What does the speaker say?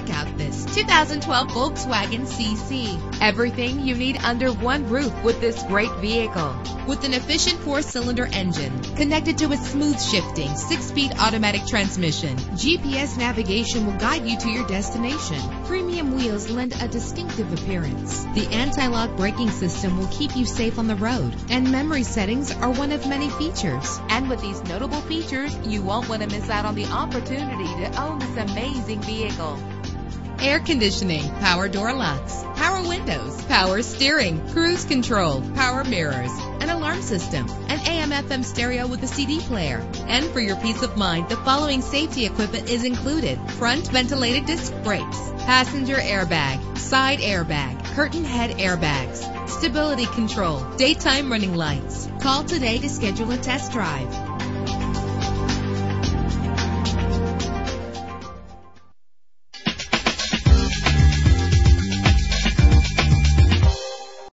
check out this 2012 Volkswagen CC. Everything you need under one roof with this great vehicle. With an efficient 4-cylinder engine connected to a smooth shifting 6-speed automatic transmission, GPS navigation will guide you to your destination. Premium wheels lend a distinctive appearance. The anti-lock braking system will keep you safe on the road, and memory settings are one of many features. And with these notable features, you won't want to miss out on the opportunity to own this amazing vehicle. Air conditioning, power door locks, power windows, power steering, cruise control, power mirrors, an alarm system, an AM/FM stereo with a CD player. And for your peace of mind, the following safety equipment is included: front ventilated disc brakes, passenger airbag, side airbag, curtain head airbags, stability control, daytime running lights. Call today to schedule a test drive.